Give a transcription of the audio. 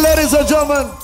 Ladies and gentlemen,